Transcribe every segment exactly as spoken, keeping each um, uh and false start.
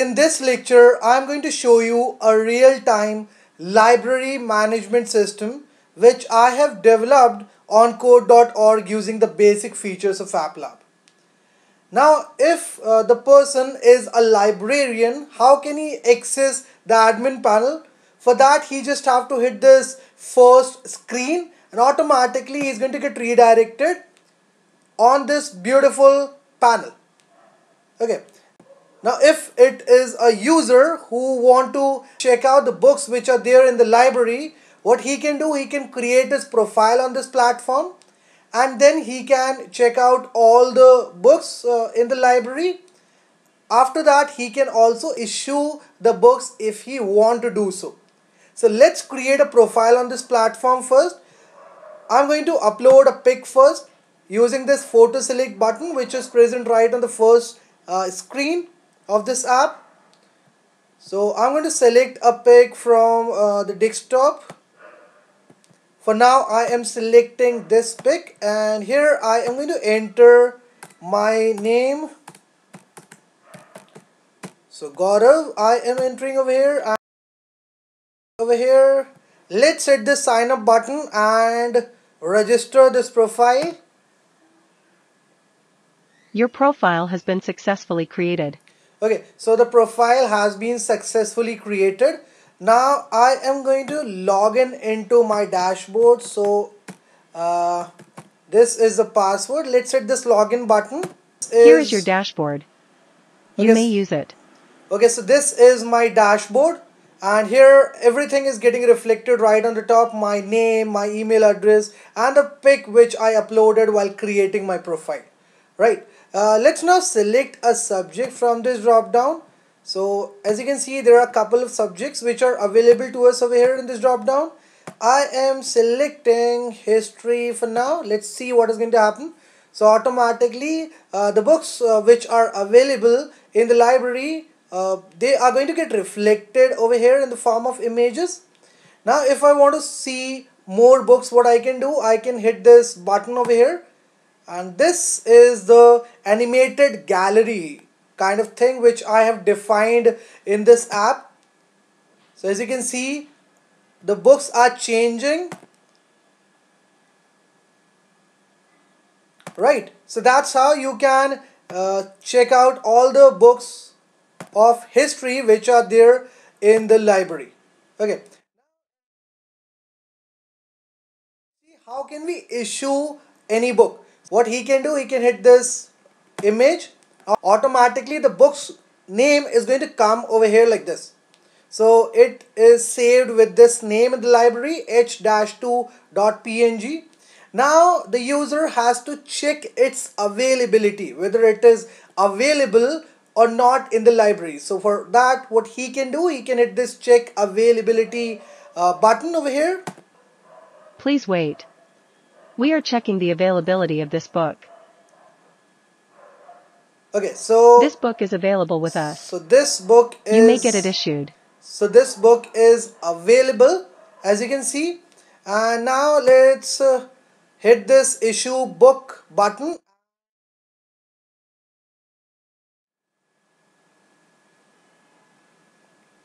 In this lecture, I'm going to show you a real-time library management system which I have developed on code dot org using the basic features of AppLab. Now, if uh, the person is a librarian, how can he access the admin panel? For that, he just have to hit this first screen and automatically he's going to get redirected on this beautiful panel. Okay. Now, if it is a user who want to check out the books which are there in the library, what he can do, he can create his profile on this platform and then he can check out all the books uh, in the library. After that, he can also issue the books if he want to do so. So let's create a profile on this platform first. I'm going to upload a pic first using this photo select button which is present right on the first uh, screen of this app. So I'm going to select a pic from uh, the desktop. For now, I am selecting this pic and here I am going to enter my name. So Gaurav, I am entering over here and over here. Let's hit the sign up button and register this profile. Your profile has been successfully created. Okay, so the profile has been successfully created. Now I am going to log in into my dashboard. So uh, this is the password. Let's hit this login button. Is, Here is your dashboard. You okay, may use it. Okay, so this is my dashboard. And here everything is getting reflected right on the top. My name, my email address, and a pic which I uploaded while creating my profile. Right. Uh, let's now select a subject from this drop down. So as you can see, there are a couple of subjects which are available to us over here in this drop down. I am selecting history for now. Let's see what is going to happen. So automatically uh, the books uh, which are available in the library, uh, they are going to get reflected over here in the form of images. Now if I want to see more books, what I can do, I can hit this button over here. And this is the animated gallery kind of thing which I have defined in this app. So as you can see, the books are changing. Right. So that's how you can uh, check out all the books of history which are there in the library. Okay. How can we issue any book? What he can do, he can hit this image. Automatically the book's name is going to come over here like this. So it is saved with this name in the library, h dash two dot p n g. Now the user has to check its availability, whether it is available or not in the library. So for that, what he can do, he can hit this check availability uh, button over here. Please wait. We are checking the availability of this book. Okay, so this book is available with us. So this book is you may get it issued. So this book is available, as you can see. And now let's uh, hit this issue book button.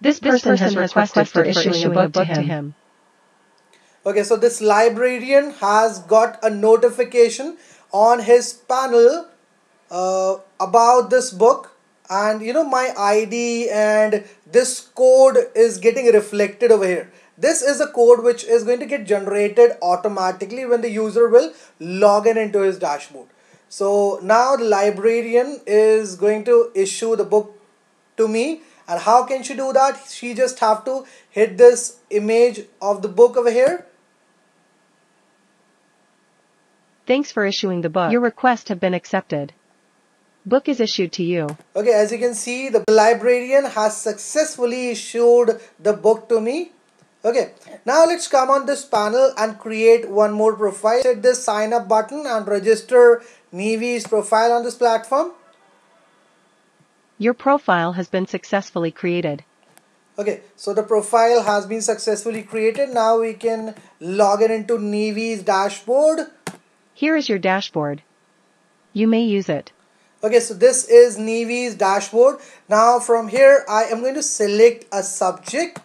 This person, this person has requested, requested for issuing, issuing a book, a book to him. To him. Okay, so this librarian has got a notification on his panel uh, about this book, and you know, my I D and this code is getting reflected over here. This is a code which is going to get generated automatically when the user will log in into his dashboard. So now the librarian is going to issue the book to me. And how can she do that? She just have to hit this image of the book over here. Thanks for issuing the book. Your requests have been accepted. Book is issued to you. Okay, as you can see, the librarian has successfully issued the book to me. Okay, now let's come on this panel and create one more profile. Hit this sign up button and register Nivi's profile on this platform. Your profile has been successfully created. Okay, so the profile has been successfully created. Now we can log in into Nivi's dashboard. Here is your dashboard. You may use it. Okay, so this is Nivi's dashboard. Now from here I am going to select a subject.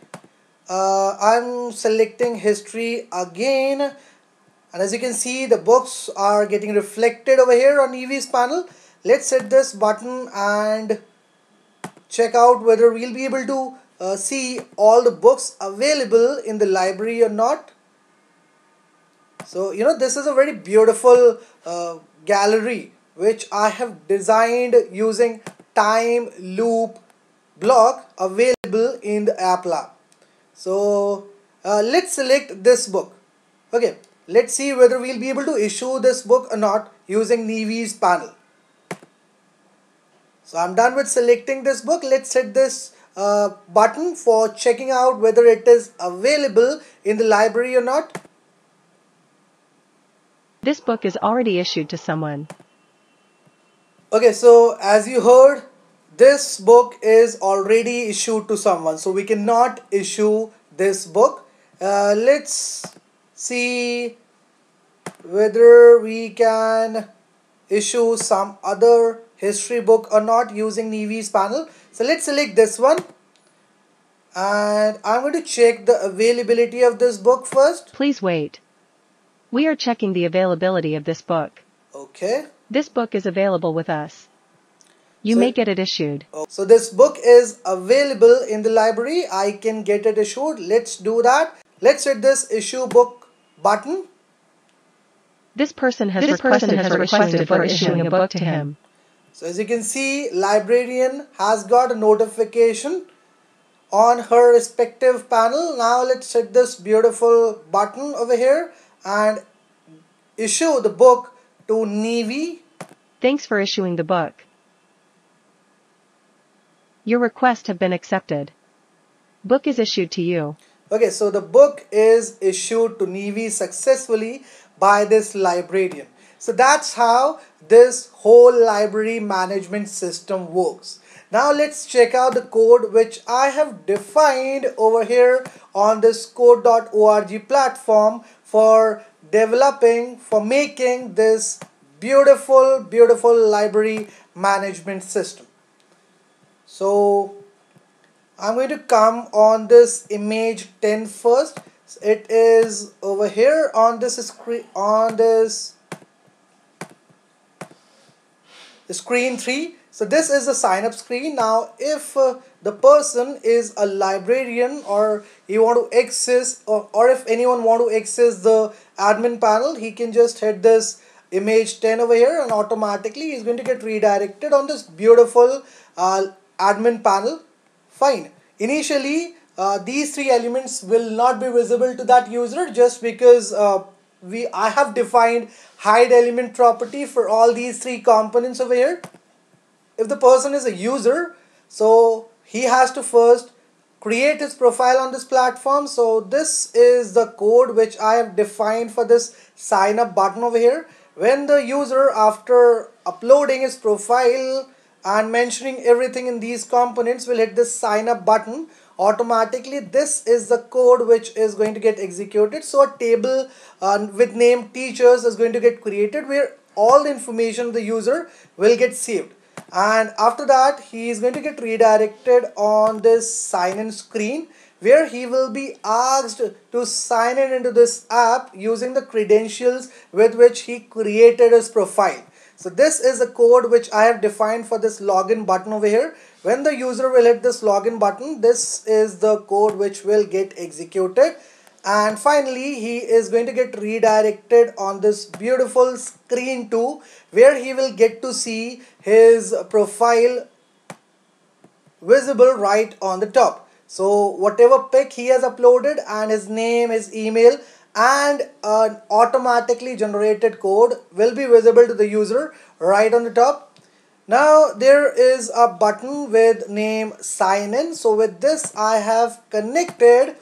Uh, I'm selecting history again, and as you can see the books are getting reflected over here on Nivi's panel. Let's hit this button and check out whether we'll be able to uh, see all the books available in the library or not. So, you know, this is a very beautiful uh, gallery which I have designed using time loop block available in the app lab. So, uh, let's select this book. Okay, let's see whether we'll be able to issue this book or not using Nivi's panel. So I'm done with selecting this book. Let's hit this uh, button for checking out whether it is available in the library or not. This book is already issued to someone. Okay, so as you heard, this book is already issued to someone. So we cannot issue this book. Uh, let's see whether we can issue some other history book or not using Nivi's panel. So let's select this one, and I'm going to check the availability of this book first. Please wait. We are checking the availability of this book. Okay. This book is available with us. You so may get it issued. So this book is available in the library. I can get it issued. Let's do that. Let's hit this issue book button. This person has, this requested, person has requested for issuing a book to him. So as you can see, librarian has got a notification on her respective panel. Now let's hit this beautiful button over here and issue the book to Nivi. Thanks for issuing the book. Your request have been accepted. Book is issued to you. Okay, so the book is issued to Nivi successfully by this librarian. So that's how this whole library management system works. Now let's check out the code which I have defined over here on this code dot org platform for developing, for making this beautiful, beautiful library management system. So I'm going to come on this image ten first. It is over here on this screen, on this screen three. So this is the sign up screen. Now if uh, the person is a librarian, or you want to access, or, or if anyone want to access the admin panel, he can just hit this image ten over here, and automatically he's going to get redirected on this beautiful uh, admin panel. Fine. Initially uh, these three elements will not be visible to that user, just because uh, We, I have defined hide element property for all these three components over here. If the person is a user, so he has to first create his profile on this platform. So this is the code which I have defined for this sign up button over here. When the user, after uploading his profile and mentioning everything in these components, will hit this sign up button, automatically this is the code which is going to get executed. So a table uh, with name teachers is going to get created, where all the information of the user will get saved, and after that he is going to get redirected on this sign in screen, where he will be asked to sign in into this app using the credentials with which he created his profile. So this is the code which I have defined for this login button over here. When the user will hit this login button, this is the code which will get executed. And finally, he is going to get redirected on this beautiful screen two, where he will get to see his profile visible right on the top. So whatever pic he has uploaded, and his name, his email, and an automatically generated code will be visible to the user right on the top. Now there is a button with name sign in. So with this I have connected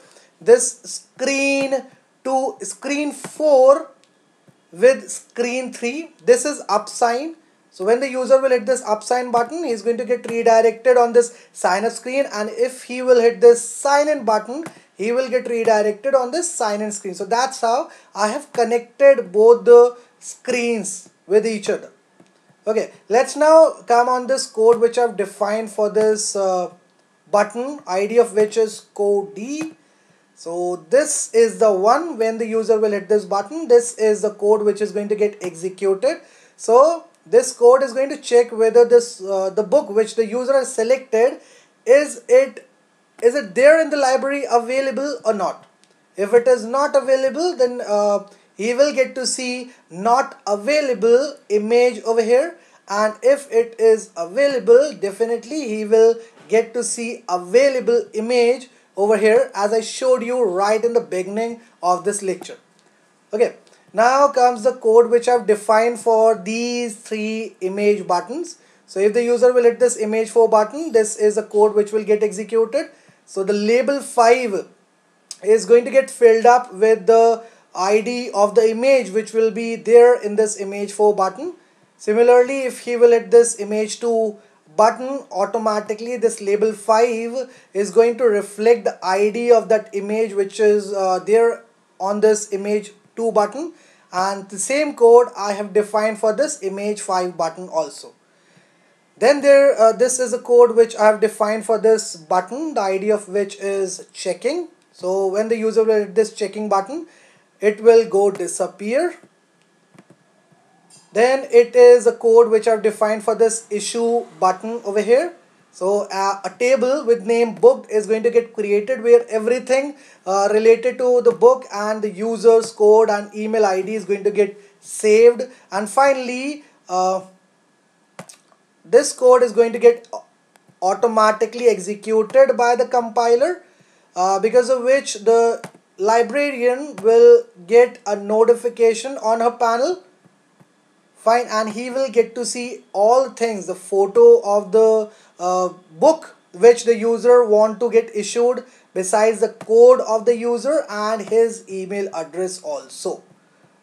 this screen to screen four with screen three. This is up sign. So when the user will hit this up sign button, he is going to get redirected on this sign up screen, and if he will hit this sign in button, he will get redirected on this sign-in screen. So that's how I have connected both the screens with each other. Okay, let's now come on this code which I've defined for this uh, button, I D of which is code D. So this is the one when the user will hit this button, this is the code which is going to get executed. So this code is going to check whether this uh, the book which the user has selected is it is it there in the library available or not. If it is not available, then uh, he will get to see not available image over here, and if it is available, definitely he will get to see available image over here, as I showed you right in the beginning of this lecture. Okay, now comes the code which I've defined for these three image buttons. So if the user will hit this image four button, this is a code which will get executed. So the label five is going to get filled up with the I D of the image which will be there in this image four button. Similarly, if he will hit this image two button, automatically this label five is going to reflect the I D of that image which is uh, there on this image two button, and the same code I have defined for this image five button also. Then there uh, this is a code which I have defined for this button, the I D of which is checking. So when the user will hit this checking button, it will go disappear. Then it is a code which I've defined for this issue button over here. So uh, a table with name book is going to get created where everything uh, related to the book and the user's code and email I D is going to get saved. And finally, uh, this code is going to get automatically executed by the compiler, uh, because of which the librarian will get a notification on her panel. Fine, and he will get to see all things, the photo of the uh, book which the user want to get issued, besides the code of the user and his email address also.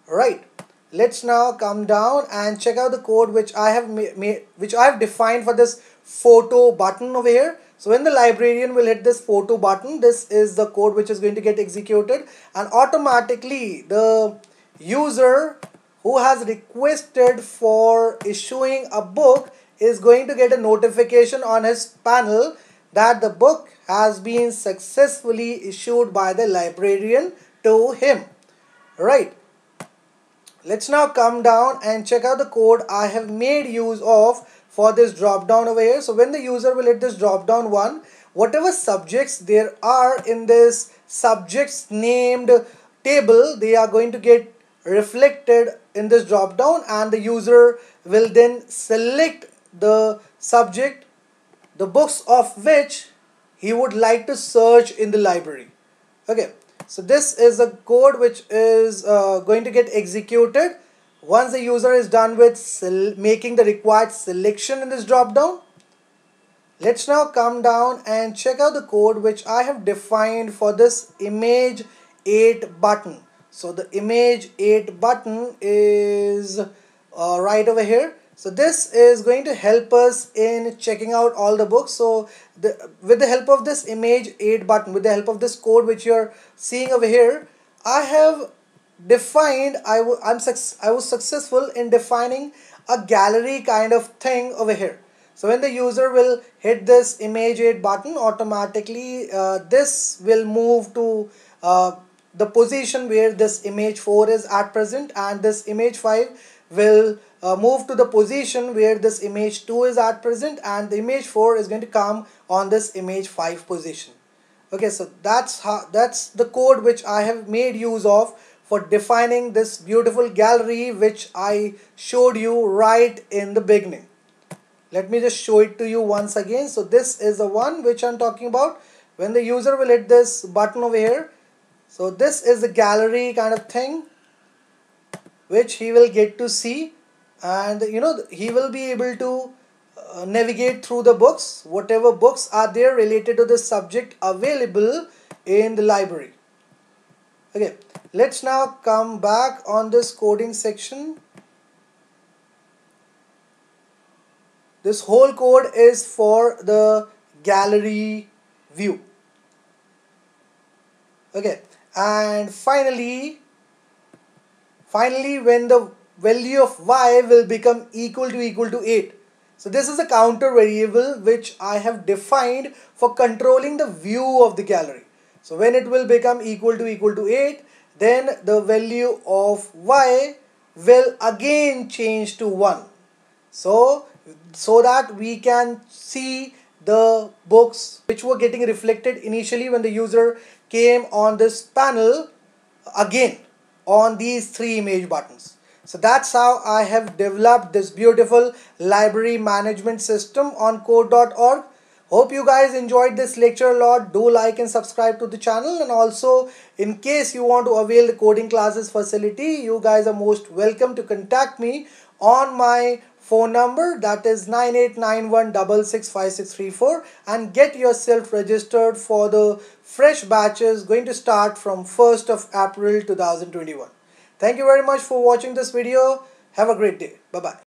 Right, let's now come down and check out the code which I have made, which I have defined for this photo button over here. So when the librarian will hit this photo button, this is the code which is going to get executed, and automatically the user who has requested for issuing a book is going to get a notification on his panel that the book has been successfully issued by the librarian to him. Right. Let's now come down and check out the code I have made use of for this drop down over here. So when the user will hit this drop down one, whatever subjects there are in this subjects named table, they are going to get reflected in this drop down, and the user will then select the subject, the books of which he would like to search in the library. Okay, so this is a code which is uh, going to get executed once the user is done with making the required selection in this drop down. Let's now come down and check out the code which I have defined for this image eight button. So the image eight button is uh, right over here. So this is going to help us in checking out all the books. So the, with the help of this image eight button, with the help of this code which you're seeing over here, I have defined, I, I'm I was successful in defining a gallery kind of thing over here. So when the user will hit this image eight button, automatically uh, this will move to uh, the position where this image four is at present, and this image five will uh, move to the position where this image two is at present, and the image four is going to come on this image five position. Okay, so that's how, that's the code which I have made use of for defining this beautiful gallery which I showed you right in the beginning. Let me just show it to you once again. So this is the one which I'm talking about. When the user will hit this button over here, so this is the gallery kind of thing which he will get to see, and you know he will be able to uh, navigate through the books, whatever books are there related to the subject available in the library. Okay, let's now come back on this coding section. This whole code is for the gallery view. Okay, and finally, finally when the value of y will become equal to equal to eight. So this is a counter variable which I have defined for controlling the view of the gallery. So when it will become equal to equal to eight, then the value of y will again change to one. So, so that we can see the books which were getting reflected initially when the user came on this panel again on these three image buttons. So that's how I have developed this beautiful library management system on code dot org. Hope you guys enjoyed this lecture a lot. Do like and subscribe to the channel, and also in case you want to avail the coding classes facility, you guys are most welcome to contact me on my phone number, that is nine eight nine one six six five six three four, and get yourself registered for the fresh batches going to start from first of April two thousand twenty-one. Thank you very much for watching this video. Have a great day. Bye bye.